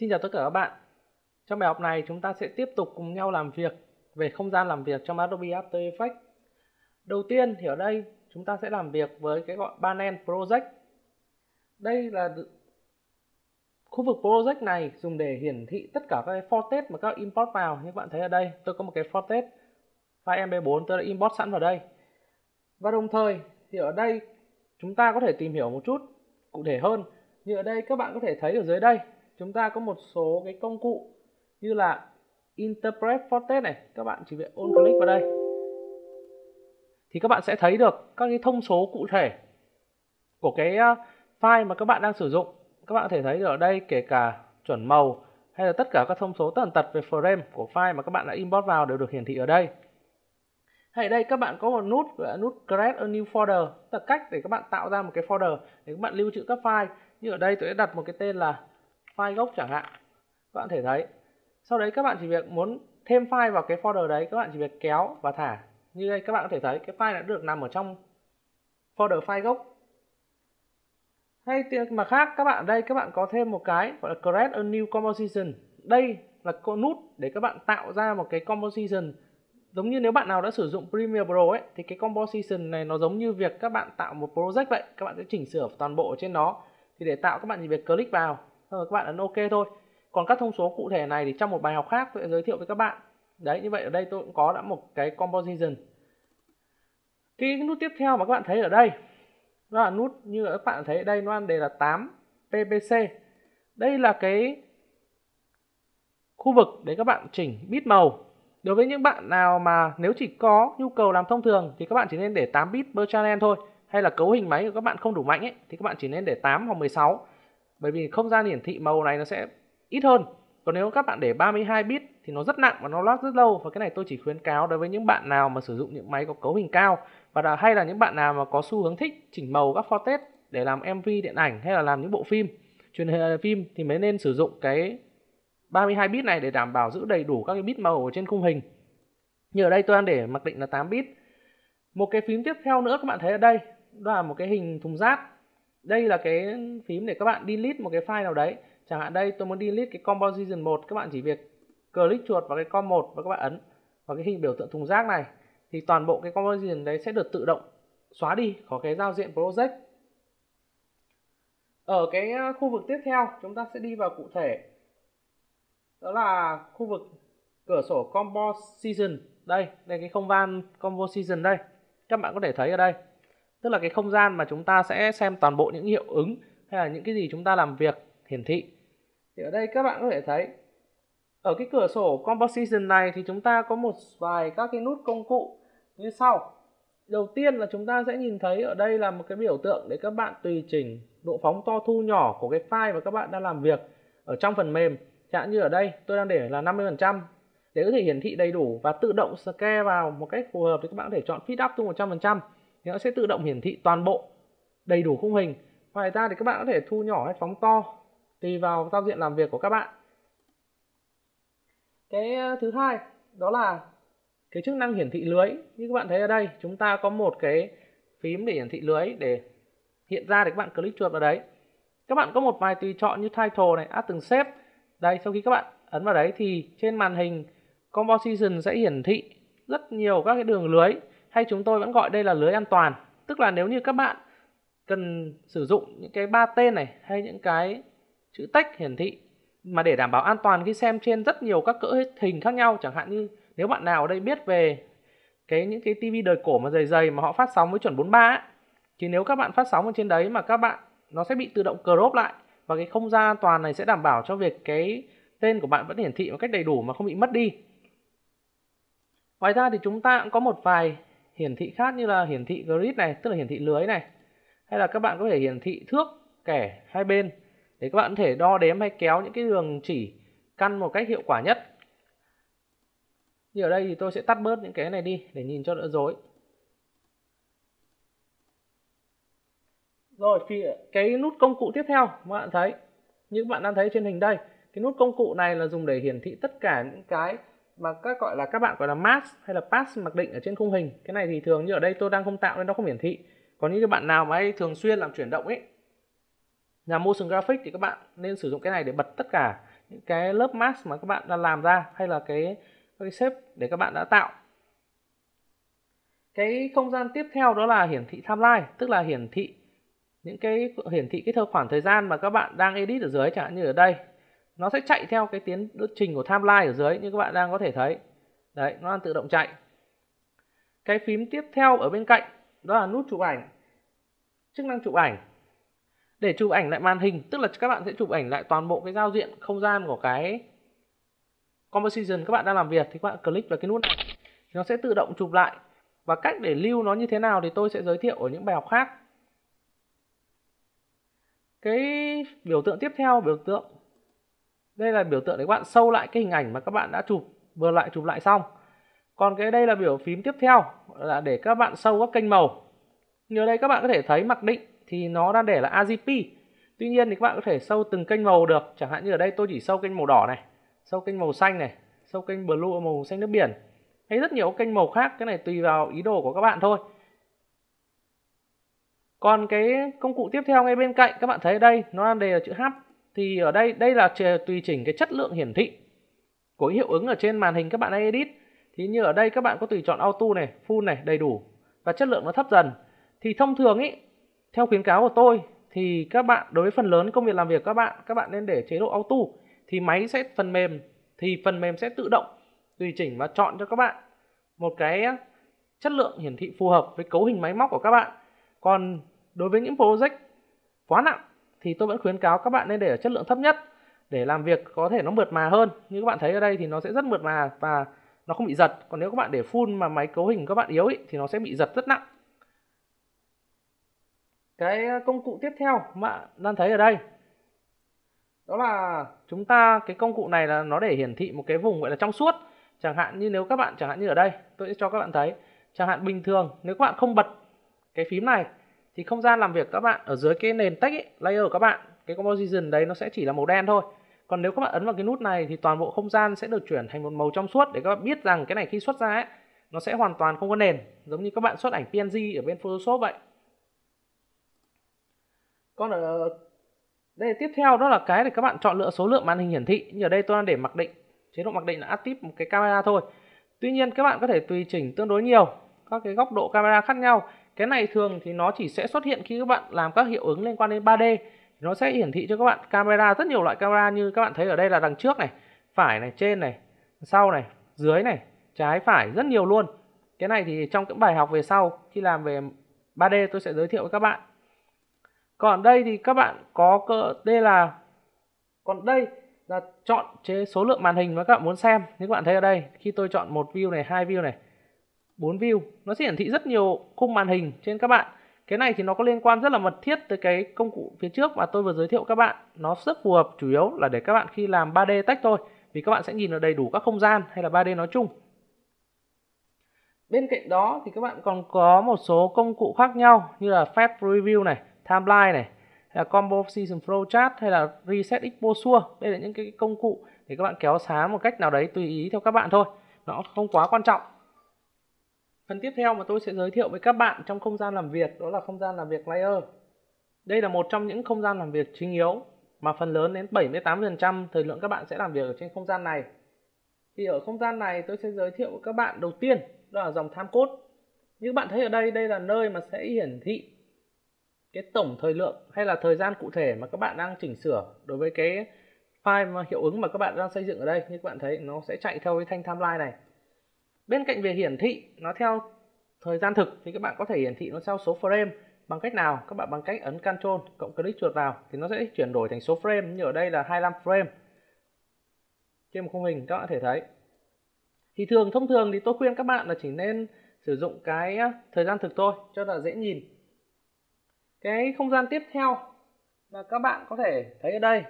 Xin chào tất cả các bạn. Trong bài học này chúng ta sẽ tiếp tục cùng nhau làm việc về không gian làm việc trong Adobe After Effects. Đầu tiên thì ở đây chúng ta sẽ làm việc với cái gọi panel project. Đây là khu vực project này dùng để hiển thị tất cả các cái footage mà các import vào. Như bạn thấy ở đây tôi có một cái footage file mp4 tôi đã import sẵn vào đây. Và đồng thời thì ở đây chúng ta có thể tìm hiểu một chút cụ thể hơn. Như ở đây các bạn có thể thấy ở dưới đây chúng ta có một số cái công cụ như là Interpret Footage này, các bạn chỉ việc on click vào đây thì các bạn sẽ thấy được các cái thông số cụ thể của cái file mà các bạn đang sử dụng. Các bạn có thể thấy được ở đây kể cả chuẩn màu hay là tất cả các thông số tần tật về frame của file mà các bạn đã import vào đều được hiển thị ở đây. Hay đây các bạn có một nút gọi là nút Create a New Folder, tức là cách để các bạn tạo ra một cái folder để các bạn lưu trữ các file. Như ở đây tôi đã đặt một cái tên là file gốc chẳng hạn, các bạn thể thấy. Sau đấy các bạn chỉ việc muốn thêm file vào cái folder đấy, các bạn chỉ việc kéo và thả. Như đây các bạn có thể thấy cái file đã được nằm ở trong folder file gốc. Hay mà khác các bạn ở đây các bạn có thêm một cái gọi là Create a New Composition. Đây là con nút để các bạn tạo ra một cái composition. Giống như nếu bạn nào đã sử dụng Premiere Pro ấy, thì cái composition này nó giống như việc các bạn tạo một project vậy. Các bạn sẽ chỉnh sửa toàn bộ ở trên nó. Thì để tạo các bạn chỉ việc click vào, rồi các bạn ấn OK thôi. Còn các thông số cụ thể này thì trong một bài học khác tôi sẽ giới thiệu với các bạn. Đấy, như vậy ở đây tôi cũng có đã một cái composition. Cái nút tiếp theo mà các bạn thấy ở đây, đó là nút như các bạn thấy ở đây nó đề là 8 PPC. Đây là cái khu vực để các bạn chỉnh bit màu. Đối với những bạn nào mà nếu chỉ có nhu cầu làm thông thường thì các bạn chỉ nên để 8 bit per channel thôi. Hay là cấu hình máy của các bạn không đủ mạnh ấy, thì các bạn chỉ nên để 8 hoặc 16. Bởi vì không gian hiển thị màu này nó sẽ ít hơn. Còn nếu các bạn để 32 bit thì nó rất nặng và nó load rất lâu. Và cái này tôi chỉ khuyến cáo đối với những bạn nào mà sử dụng những máy có cấu hình cao, và hay là những bạn nào mà có xu hướng thích chỉnh màu các footage để làm MV điện ảnh hay là làm những bộ phim truyền phim thì mới nên sử dụng cái 32 bit này để đảm bảo giữ đầy đủ các cái bit màu ở trên khung hình. Như ở đây tôi đang để mặc định là 8 bit. Một cái phím tiếp theo nữa các bạn thấy ở đây, đó là một cái hình thùng rác. Đây là cái phím để các bạn delete một cái file nào đấy. Chẳng hạn đây tôi muốn delete cái composition 1, các bạn chỉ việc click chuột vào cái com 1 và các bạn ấn vào cái hình biểu tượng thùng rác này thì toàn bộ cái composition đấy sẽ được tự động xóa đi khỏi cái giao diện project. Ở cái khu vực tiếp theo chúng ta sẽ đi vào cụ thể, đó là khu vực cửa sổ composition. Đây cái không gian composition đây, các bạn có thể thấy ở đây, tức là cái không gian mà chúng ta sẽ xem toàn bộ những hiệu ứng hay là những cái gì chúng ta làm việc hiển thị. Thì ở đây các bạn có thể thấy ở cái cửa sổ composition này thì chúng ta có một vài các cái nút công cụ như sau. Đầu tiên là chúng ta sẽ nhìn thấy ở đây là một cái biểu tượng để các bạn tùy chỉnh độ phóng to thu nhỏ của cái file mà các bạn đang làm việc ở trong phần mềm. Chẳng hạn như ở đây tôi đang để là 50% để có thể hiển thị đầy đủ và tự động scale vào một cách phù hợp. Thì các bạn có thể chọn Fit Up to 100% thì nó sẽ tự động hiển thị toàn bộ đầy đủ khung hình. Ngoài ra thì các bạn có thể thu nhỏ hay phóng to tùy vào giao diện làm việc của các bạn. Cái thứ hai đó là cái chức năng hiển thị lưới. Như các bạn thấy ở đây chúng ta có một cái phím để hiển thị lưới để hiện ra thì các bạn click chuột vào đấy. Các bạn có một vài tùy chọn như title này, add từng shape. Đây, sau khi các bạn ấn vào đấy thì trên màn hình composition sẽ hiển thị rất nhiều các cái đường lưới, hay chúng tôi vẫn gọi đây là lưới an toàn. Tức là nếu như các bạn cần sử dụng những cái ba tên này hay những cái chữ text hiển thị mà để đảm bảo an toàn khi xem trên rất nhiều các cỡ hình khác nhau. Chẳng hạn như nếu bạn nào ở đây biết về những cái tivi đời cổ mà dày dày mà họ phát sóng với chuẩn 43 ấy, thì nếu các bạn phát sóng ở trên đấy mà các bạn, nó sẽ bị tự động crop lại. Và cái không gian an toàn này sẽ đảm bảo cho việc cái tên của bạn vẫn hiển thị một cách đầy đủ mà không bị mất đi. Ngoài ra thì chúng ta cũng có một vài hiển thị khác như là hiển thị grid này, tức là hiển thị lưới này. Hay là các bạn có thể hiển thị thước, kẻ, hai bên để các bạn có thể đo đếm hay kéo những cái đường chỉ căn một cách hiệu quả nhất. Như ở đây thì tôi sẽ tắt bớt những cái này đi để nhìn cho đỡ rối. Rồi, cái nút công cụ tiếp theo các bạn thấy, như các bạn đang thấy trên hình đây, cái nút công cụ này là dùng để hiển thị tất cả những cái mà các bạn gọi là mask hay là path mặc định ở trên khung hình. Cái này thì thường như ở đây tôi đang không tạo nên nó không hiển thị. Còn những bạn nào mà hay thường xuyên làm chuyển động ấy, làm motion graphic thì các bạn nên sử dụng cái này để bật tất cả những cái lớp mask mà các bạn đã làm ra, hay là cái shape để các bạn đã tạo. Cái không gian tiếp theo đó là hiển thị timeline, tức là hiển thị cái khoảng thời gian mà các bạn đang edit ở dưới, chẳng hạn như ở đây. Nó sẽ chạy theo cái tiến trình của timeline ở dưới như các bạn đang có thể thấy. Đấy, nó đang tự động chạy. Cái phím tiếp theo ở bên cạnh đó là nút chụp ảnh. Chức năng chụp ảnh. Để chụp ảnh lại màn hình, tức là các bạn sẽ chụp ảnh lại toàn bộ cái giao diện không gian của cái composition các bạn đang làm việc, thì các bạn click vào cái nút này thì nó sẽ tự động chụp lại. Và cách để lưu nó như thế nào thì tôi sẽ giới thiệu ở những bài học khác. Cái biểu tượng tiếp theo, đây là biểu tượng để các bạn sâu lại cái hình ảnh mà các bạn đã chụp lại xong. Còn cái đây là biểu phím tiếp theo là để các bạn sâu các kênh màu. Như đây các bạn có thể thấy mặc định thì nó đang để là AGP. Tuy nhiên thì các bạn có thể sâu từng kênh màu được. Chẳng hạn như ở đây tôi chỉ sâu kênh màu đỏ này, sâu kênh màu xanh này, sâu kênh blue màu xanh nước biển, hay rất nhiều kênh màu khác. Cái này tùy vào ý đồ của các bạn thôi. Còn cái công cụ tiếp theo ngay bên cạnh các bạn thấy ở đây nó đang đề là chữ H. Thì ở đây đây là tùy chỉnh cái chất lượng hiển thị của hiệu ứng ở trên màn hình các bạn đang edit. Thì như ở đây các bạn có tùy chọn auto này, full này, đầy đủ và chất lượng nó thấp dần. Thì thông thường ý, theo khuyến cáo của tôi thì các bạn đối với phần lớn công việc làm việc các bạn nên để chế độ auto thì máy sẽ phần mềm sẽ tự động tùy chỉnh và chọn cho các bạn một cái chất lượng hiển thị phù hợp với cấu hình máy móc của các bạn. Còn đối với những project quá nặng thì tôi vẫn khuyến cáo các bạn nên để ở chất lượng thấp nhất để làm việc có thể nó mượt mà hơn. Như các bạn thấy ở đây thì nó sẽ rất mượt mà và nó không bị giật. Còn nếu các bạn để full mà máy cấu hình các bạn yếu ý, thì nó sẽ bị giật rất nặng. Cái công cụ tiếp theo mà đang thấy ở đây đó là chúng ta cái công cụ này là nó để hiển thị một cái vùng gọi là trong suốt. Chẳng hạn như nếu các bạn ở đây tôi sẽ cho các bạn thấy, chẳng hạn bình thường nếu các bạn không bật cái phím này thì không gian làm việc các bạn ở dưới cái nền text ấy, layer của các bạn, cái composition đấy nó sẽ chỉ là màu đen thôi. Còn nếu các bạn ấn vào cái nút này thì toàn bộ không gian sẽ được chuyển thành một màu trong suốt để các bạn biết rằng cái này khi xuất ra ấy, nó sẽ hoàn toàn không có nền, giống như các bạn xuất ảnh PNG ở bên Photoshop vậy. Còn ở đây tiếp theo đó là cái để các bạn chọn lựa số lượng màn hình hiển thị. Như ở đây tôi đang để mặc định, chế độ mặc định là active một cái camera thôi. Tuy nhiên các bạn có thể tùy chỉnh tương đối nhiều các cái góc độ camera khác nhau. Cái này thường thì nó chỉ sẽ xuất hiện khi các bạn làm các hiệu ứng liên quan đến 3D. Nó sẽ hiển thị cho các bạn camera, rất nhiều loại camera như các bạn thấy ở đây là đằng trước này, phải này, trên này, sau này, dưới này, trái phải, rất nhiều luôn. Cái này thì trong các bài học về sau khi làm về 3D tôi sẽ giới thiệu với các bạn. Còn đây thì các bạn có đây là chọn chế số lượng màn hình mà các bạn muốn xem. Như các bạn thấy ở đây, khi tôi chọn 1 view này, 2 view này, 4 view, nó sẽ hiển thị rất nhiều khung màn hình trên các bạn. Cái này thì nó có liên quan rất là mật thiết tới cái công cụ phía trước mà tôi vừa giới thiệu các bạn. Nó rất phù hợp chủ yếu là để các bạn khi làm 3D text thôi, vì các bạn sẽ nhìn được đầy đủ các không gian hay là 3D nói chung. Bên cạnh đó thì các bạn còn có một số công cụ khác nhau như là Fast Preview này, Timeline này, hay là Combo Season Flowchart, hay là Reset Exposure. Đây là những cái công cụ để các bạn kéo sáng một cách nào đấy tùy ý theo các bạn thôi. Nó không quá quan trọng. Phần tiếp theo mà tôi sẽ giới thiệu với các bạn trong không gian làm việc đó là không gian làm việc layer. Đây là một trong những không gian làm việc chính yếu mà phần lớn đến 78% thời lượng các bạn sẽ làm việc ở trên không gian này. Thì ở không gian này tôi sẽ giới thiệu với các bạn đầu tiên đó là dòng time code. Như các bạn thấy ở đây, đây là nơi mà sẽ hiển thị cái tổng thời lượng hay là thời gian cụ thể mà các bạn đang chỉnh sửa đối với cái file mà hiệu ứng mà các bạn đang xây dựng ở đây. Như các bạn thấy nó sẽ chạy theo cái thanh timeline này. Bên cạnh việc hiển thị nó theo thời gian thực thì các bạn có thể hiển thị nó theo số frame bằng cách nào? Các bạn bằng cách ấn Ctrl cộng click chuột vào thì nó sẽ chuyển đổi thành số frame, như ở đây là 25 frame trên một khung hình các bạn có thể thấy. Thì thông thường thì tôi khuyên các bạn là chỉ nên sử dụng cái thời gian thực thôi cho là dễ nhìn. Cái không gian tiếp theo mà các bạn có thể thấy ở đây,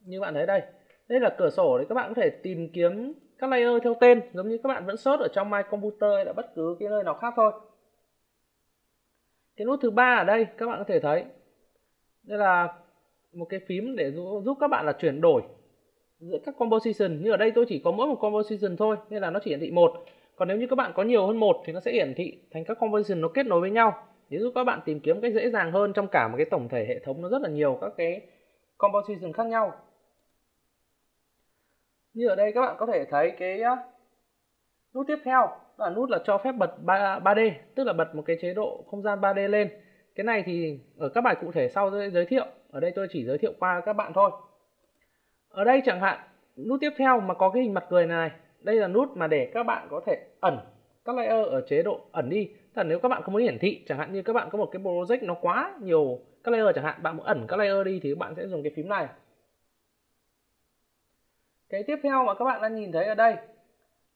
như bạn thấy đây, đây là cửa sổ để các bạn có thể tìm kiếm các layer theo tên, giống như các bạn vẫn search ở trong My Computer hay là bất cứ cái nơi nào khác thôi. Cái nút thứ ba ở đây các bạn có thể thấy đây là một cái phím để giúp các bạn là chuyển đổi giữa các composition. Như ở đây tôi chỉ có mỗi một composition thôi nên là nó chỉ hiển thị một. Còn nếu như các bạn có nhiều hơn một thì nó sẽ hiển thị thành các composition nó kết nối với nhau để giúp các bạn tìm kiếm cách dễ dàng hơn trong cả một cái tổng thể hệ thống nó rất là nhiều các cái composition khác nhau. Như ở đây các bạn có thể thấy cái nút tiếp theo là nút là cho phép bật 3D, tức là bật một cái chế độ không gian 3D lên. Cái này thì ở các bài cụ thể sau tôi giới thiệu, ở đây tôi chỉ giới thiệu qua các bạn thôi. Ở đây chẳng hạn, nút tiếp theo mà có cái hình mặt cười này, đây là nút mà để các bạn có thể ẩn các layer ở chế độ ẩn đi. Tức là nếu các bạn không muốn hiển thị, chẳng hạn như các bạn có một cái project nó quá nhiều các layer chẳng hạn, bạn muốn ẩn các layer đi thì các bạn sẽ dùng cái phím này. Cái tiếp theo mà các bạn đang nhìn thấy ở đây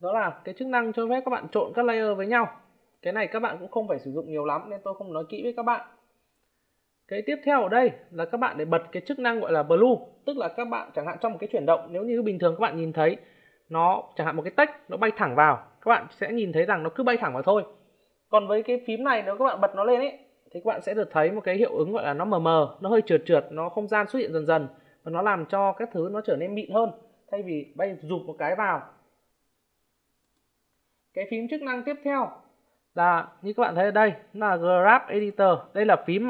đó là cái chức năng cho phép các bạn trộn các layer với nhau. Cái này các bạn cũng không phải sử dụng nhiều lắm nên tôi không nói kỹ với các bạn. Cái tiếp theo ở đây là các bạn để bật cái chức năng gọi là blue, tức là các bạn chẳng hạn trong một cái chuyển động, nếu như bình thường các bạn nhìn thấy nó chẳng hạn một cái text nó bay thẳng vào, các bạn sẽ nhìn thấy rằng nó cứ bay thẳng vào thôi. Còn với cái phím này nếu các bạn bật nó lên ấy thì các bạn sẽ được thấy một cái hiệu ứng gọi là nó mờ mờ, nó hơi trượt trượt, nó không gian xuất hiện dần dần và nó làm cho các thứ nó trở nên mịn hơn thay vì bay rụp một cái vào. Cái phím chức năng tiếp theo là như các bạn thấy ở đây là Graph Editor. Đây là phím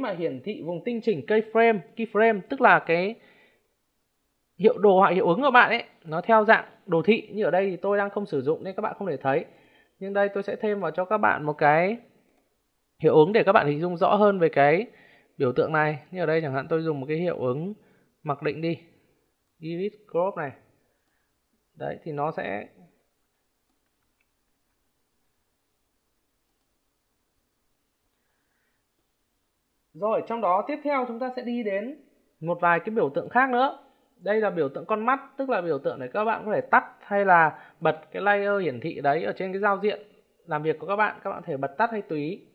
mà hiển thị vùng tinh chỉnh keyframe, tức là cái hiệu đồ họa hiệu ứng của bạn ấy, nó theo dạng đồ thị. Như ở đây thì tôi đang không sử dụng nên các bạn không thể thấy. Nhưng đây tôi sẽ thêm vào cho các bạn một cái hiệu ứng để các bạn hình dung rõ hơn về cái biểu tượng này. Như ở đây chẳng hạn tôi dùng một cái hiệu ứng mặc định đi, Grid Crop này. Đấy thì nó sẽ rồi trong đó. Tiếp theo chúng ta sẽ đi đến một vài cái biểu tượng khác nữa. Đây là biểu tượng con mắt, tức là biểu tượng để các bạn có thể tắt hay là bật cái layer hiển thị đấy ở trên cái giao diện làm việc của các bạn có thể bật tắt hay tùy ý.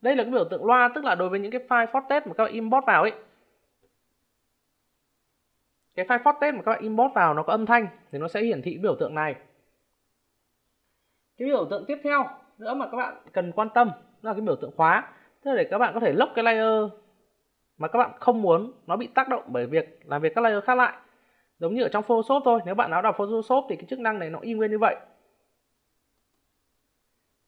Đây là cái biểu tượng loa, tức là đối với những cái file Photoshop mà các bạn import vào ấy, cái file Photoshop mà các bạn import vào nó có âm thanh thì nó sẽ hiển thị biểu tượng này. Cái biểu tượng tiếp theo nữa mà các bạn cần quan tâm là cái biểu tượng khóa, tức là để các bạn có thể lock cái layer mà các bạn không muốn nó bị tác động bởi việc làm việc các layer khác lại. Giống như ở trong Photoshop thôi, nếu bạn nào đọc Photoshop thì cái chức năng này nó y nguyên như vậy.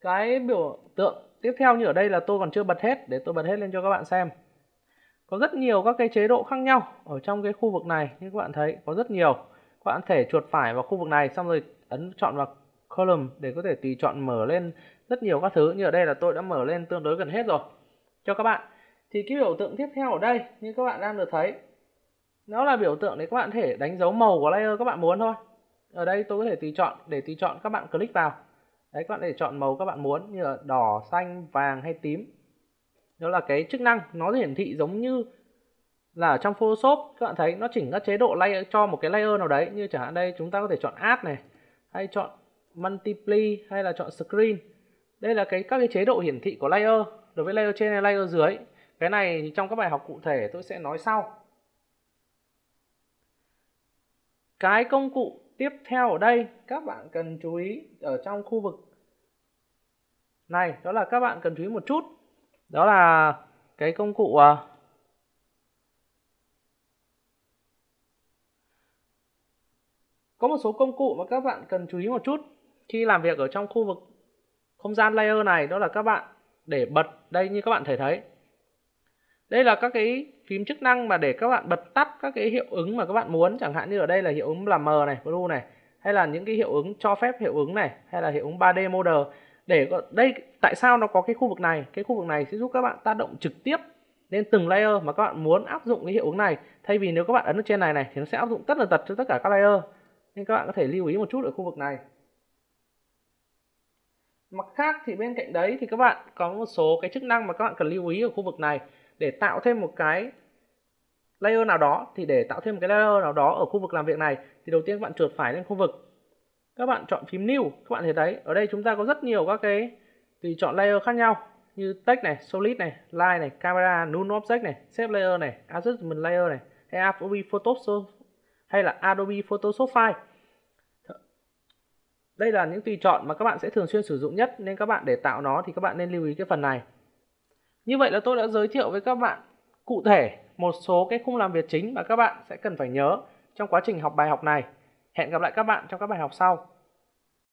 Cái biểu tượng tiếp theo như ở đây là tôi còn chưa bật hết, để tôi bật hết lên cho các bạn xem. Có rất nhiều các cái chế độ khác nhau ở trong cái khu vực này, như các bạn thấy có rất nhiều. Các bạn có thể chuột phải vào khu vực này xong rồi ấn chọn vào column để có thể tùy chọn mở lên rất nhiều các thứ. Như ở đây là tôi đã mở lên tương đối gần hết rồi cho các bạn. Thì cái biểu tượng tiếp theo ở đây như các bạn đang được thấy, nó là biểu tượng để các bạn có thể đánh dấu màu của layer các bạn muốn thôi. Ở đây tôi có thể tùy chọn, để tùy chọn các bạn click vào. Đấy, các bạn để chọn màu các bạn muốn như là đỏ, xanh, vàng hay tím. Đó là cái chức năng nó hiển thị giống như là ở trong Photoshop. Các bạn thấy nó chỉnh các chế độ layer cho một cái layer nào đấy. Như chẳng hạn đây chúng ta có thể chọn Add này, hay chọn Multiply, hay là chọn Screen. Đây là các cái chế độ hiển thị của layer, đối với layer trên hay layer dưới. Cái này thì trong các bài học cụ thể tôi sẽ nói sau. Cái công cụ tiếp theo ở đây các bạn cần chú ý ở trong khu vực này, đó là các bạn cần chú ý một chút. Đó là cái công cụ có một số công cụ mà các bạn cần chú ý một chút khi làm việc ở trong khu vực không gian layer này. Đó là các bạn để bật đây, như các bạn thể thấy đây là các cái phím chức năng mà để các bạn bật tắt các cái hiệu ứng mà các bạn muốn. Chẳng hạn như ở đây là hiệu ứng làm mờ này, blue này, hay là những cái hiệu ứng cho phép hiệu ứng này, hay là hiệu ứng 3D model. Để đây tại sao nó có cái khu vực này? Cái khu vực này sẽ giúp các bạn tác động trực tiếp lên từng layer mà các bạn muốn áp dụng cái hiệu ứng này. Thay vì nếu các bạn ấn ở trên này này thì nó sẽ áp dụng tất tần tật cho tất cả các layer. Nên các bạn có thể lưu ý một chút ở khu vực này. Mặt khác thì bên cạnh đấy thì các bạn có một số cái chức năng mà các bạn cần lưu ý ở khu vực này để tạo thêm một cái layer nào đó. Thì để tạo thêm một cái layer nào đó ở khu vực làm việc này thì đầu tiên các bạn trượt phải lên khu vực. Các bạn chọn phím New, các bạn thấy đấy, ở đây chúng ta có rất nhiều các cái tùy chọn layer khác nhau như Text này, Solid này, Line này, Camera, Null Object này, Shape Layer này, Adjustment Layer này, hay Adobe Photoshop, hay là Adobe Photoshop File. Đây là những tùy chọn mà các bạn sẽ thường xuyên sử dụng nhất nên các bạn để tạo nó thì các bạn nên lưu ý cái phần này. Như vậy là tôi đã giới thiệu với các bạn cụ thể một số cái khung làm việc chính mà các bạn sẽ cần phải nhớ trong quá trình học bài học này. Hẹn gặp lại các bạn trong các bài học sau.